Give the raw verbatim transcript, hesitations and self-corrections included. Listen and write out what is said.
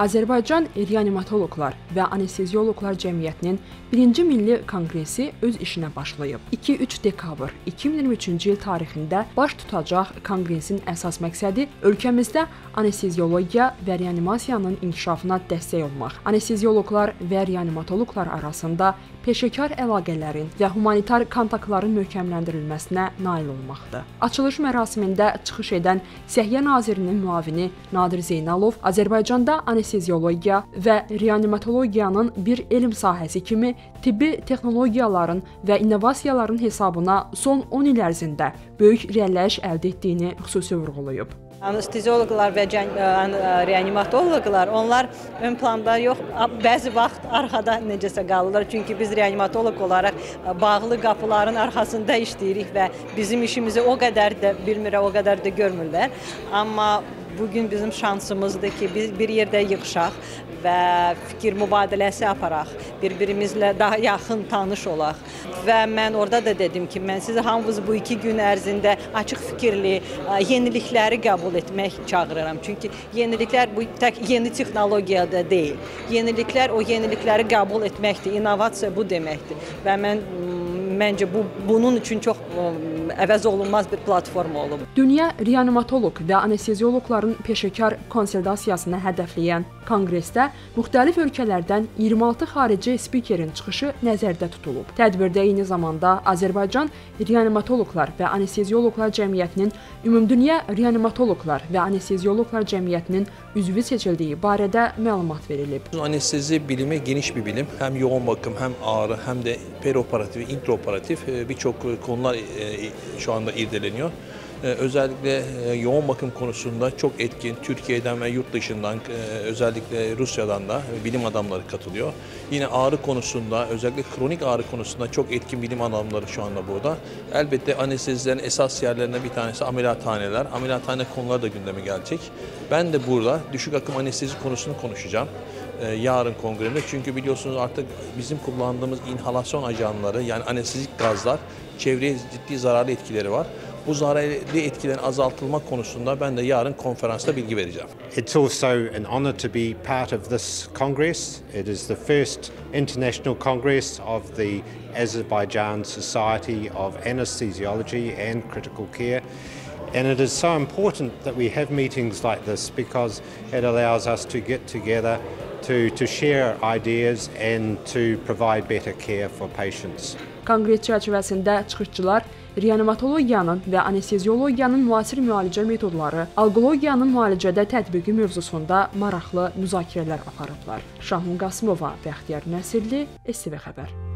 Azərbaycan Reanimatoloqlar və Anesteziologlar Cəmiyyətinin birinci Milli Konqresi öz işinə başlayıb. iki üç dekabr iki min iyirmi üçüncü il tarixində baş tutacaq Konqresin əsas məqsədi ölkəmizdə anesteziologiya və reanimasiyanın inkişafına dəstək olmaq, anesteziologlar və reanimatoloqlar arasında peşəkar əlaqələrin və humanitar kontaktların möhkəmləndirilməsinə nail olmaqdır. Açılış mərasimində çıxış edən Səhiyyə Nazirinin müavini Nadir Zeynalov Azərbaycanda anesteziologiya və reanimatologiyanın bir elm sahəsi kimi tibbi texnologiyaların və innovasiyaların hesabına son on il ərzində böyük irəliləyiş əldə etdiyini xüsusi vurğulayıb. Anesteziologlar və reanimatologlar, onlar ön planda yox, bəzi vaxt arxada necəsə qalırlar. Çünki biz reanimatolog olaraq bağlı qapıların arxasında işləyirik və bizim işimizi o qədər də bilmirə, o qədər də görmürlər. Amma bugün bizim şansımızdır ki, biz bir yerdə yığışaq və fikir mübadiləsi aparaq, bir-birimizlə daha yaxın tanış olaq. Və mən orada da dedim ki, mən sizi hamınız bu iki gün ərzində açıq fikirli, yenilikləri qəbul etmək çağırıram. Çünki yeniliklər bu tək yeni texnologiyada deyil. Yeniliklər o yenilikləri qəbul etməkdir, innovasiya bu deməkdir. Və mən Məncə bu, bunun üçün çox əvəz olunmaz bir platforma olub. Dünya reanimatoloq və anesteziologların peşəkar konsolidasiyasını hədəfləyən konqresdə müxtəlif ölkələrdən iyirmi altı xarici spikerin çıxışı nəzərdə tutulub. Tədbirdə eyni zamanda Azərbaycan Reanimatoloqlar və Anesteziologlar Cəmiyyətinin Ümumdünya Reanimatoloqlar və Anesteziologlar Cəmiyyətinin üzvü seçildiyi barədə məlumat verilib. Anestezi bilimi geniş bir bilim. Həm yoğun bakım, həm ağrı, həm də perioperativ, intraoperativ birçok konular şu anda irdeleniyor. Özellikle yoğun bakım konusunda çok etkin Türkiye'den ve yurt dışından, özellikle Rusya'dan da bilim adamları katılıyor. Yine ağrı konusunda, özellikle kronik ağrı konusunda çok etkin bilim adamları şu anda burada. Elbette anestezilerin esas yerlerinden bir tanesi ameliyathaneler. Ameliyathane konuları da gündeme gelecek. Ben de burada düşük akım anestezi konusunu konuşacağım yarın kongremde. Çünkü biliyorsunuz artık bizim kullandığımız inhalasyon ajanları, yani anestezik gazlar, çevreye ciddi zararlı etkileri var. Bu zararlı etkilerin azaltılma konusunda ben de yarın konferansta bilgi vereceğim. It's also an honor to be part of this Congress. It is the first international Congress of the Azerbaijan Society of Anesthesiology and Critical Care. And it is so important that we have meetings like this because it allows us to get together to to share ideas and to provide better care for patients. Konqres çərçivəsində çıxışçılar reanimatologiyanın və anesteziologiyanın müasir müalicə metodları, alqologiyanın müalicədə tətbiqi mövzusunda maraqlı müzakirələr aparıblar. Şahin Qasımova, Vəxtiyar Nəsilli, S T V Xəbər.